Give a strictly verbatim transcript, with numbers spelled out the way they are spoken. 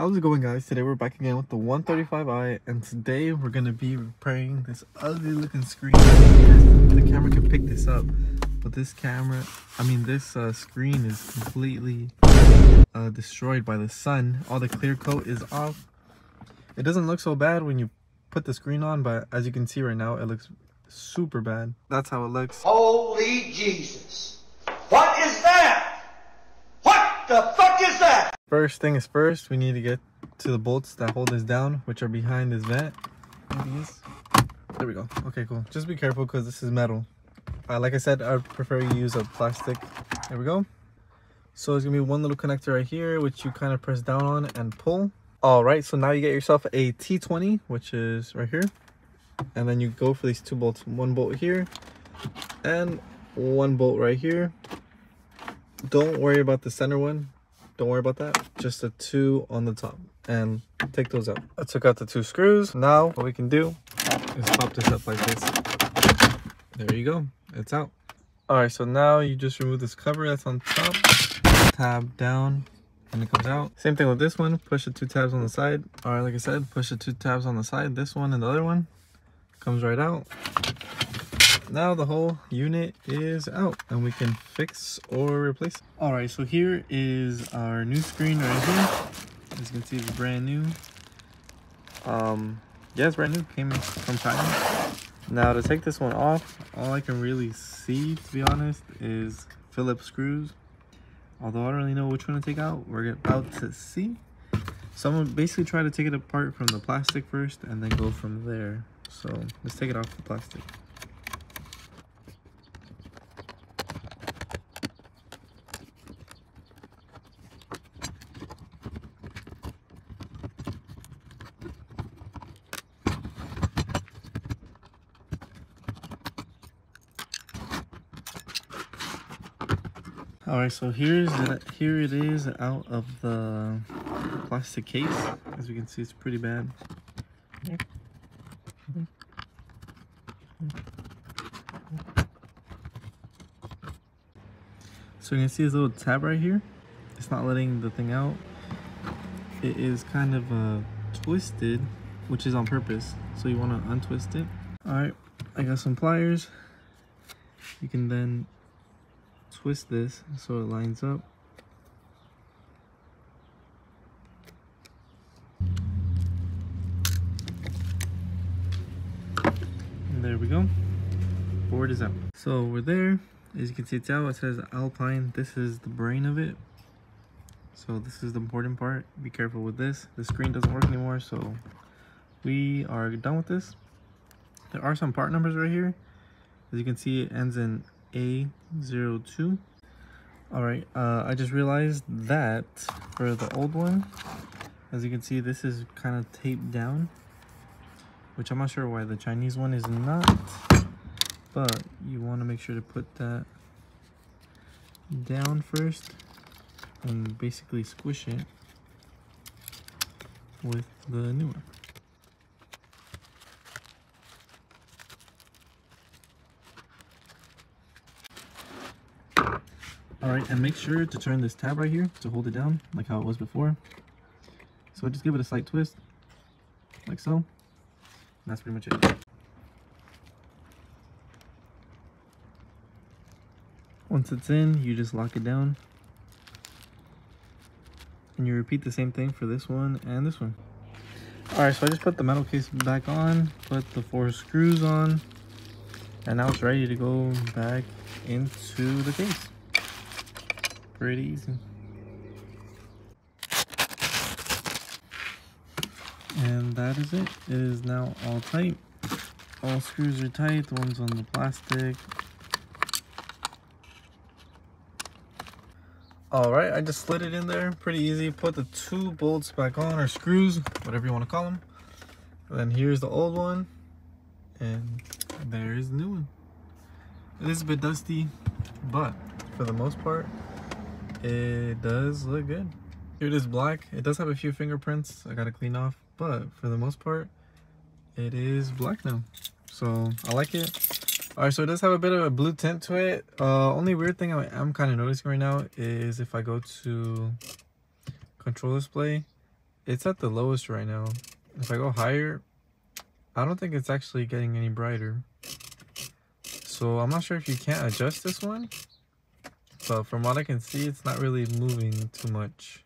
How's it going, guys? Today we're back again with the one thirty-five i, and today we're going to be repairing this ugly looking screen. The camera could pick this up, but this camera, I mean this uh, screen is completely uh, destroyed by the sun. All the clear coat is off. It doesn't look so bad when you put the screen on, but as you can see right now, it looks super bad. That's how it looks. Holy Jesus! What is that? What the fuck is that? First thing is first, we need to get to the bolts that hold this down, which are behind this vent. These. There we go. Okay, cool. Just be careful because this is metal. Uh, like I said, I prefer you use a plastic. There we go. So there's going to be one little connector right here, which you kind of press down on and pull. All right, so now you get yourself a T twenty, which is right here. And then you go for these two bolts. One bolt here and one bolt right here. Don't worry about the center one. Don't worry about that, just the two on the top, and take those out. I took out the two screws. Now what we can do is pop this up like this. There you go, it's out. All right, so now you just remove this cover that's on top, tab down, and it comes out. Same thing with this one, push the two tabs on the side. All right, like I said, push the two tabs on the side, this one and the other one, comes right out. Now the whole unit is out and we can fix or replace it. All right, so here is our new screen right here. As you can see, it's brand new. Um, yeah, it's brand new, came from China. Now to take this one off, all I can really see, to be honest, is Phillips screws. Although I don't really know which one to take out, we're about to see. So I'm gonna basically try to take it apart from the plastic first and then go from there. So let's take it off the plastic. All right, so here's the, here it is out of the plastic case. As you can see, it's pretty bad. So you can see this little tab right here. It's not letting the thing out. It is kind of uh, twisted, which is on purpose. So you want to untwist it. All right, I got some pliers. You can then twist this so it lines up. And there we go. Board is out. So we're there. As you can see, it's out. It says Alpine. This is the brain of it. So this is the important part. Be careful with this. The screen doesn't work anymore, so we are done with this. There are some part numbers right here. As you can see, it ends in A zero two. All right, uh, I just realized that for the old one, as you can see, this is kind of taped down, which I'm not sure why the Chinese one is not, but you want to make sure to put that down first and basically squish it with the new one. All right, and make sure to turn this tab right here to hold it down, like how it was before. So just give it a slight twist, like so. And that's pretty much it. Once it's in, you just lock it down. And you repeat the same thing for this one and this one. All right, so I just put the metal case back on, put the four screws on, and now it's ready to go back into the case. Pretty easy. And that is it. It is now all tight. All screws are tight. The ones on the plastic. All right, I just slid it in there. Pretty easy. Put the two bolts back on, or screws, whatever you want to call them. And then here's the old one. And there's the new one. It is a bit dusty, but for the most part, it does look good. Here it is black. It does have a few fingerprints I gotta clean off, but for the most part, it is black now. So I like it. All right, so it does have a bit of a blue tint to it. Uh, only weird thing I am kind of noticing right now is if I go to control display, it's at the lowest right now. If I go higher, I don't think it's actually getting any brighter. So I'm not sure if you can't adjust this one, but from what I can see, it's not really moving too much.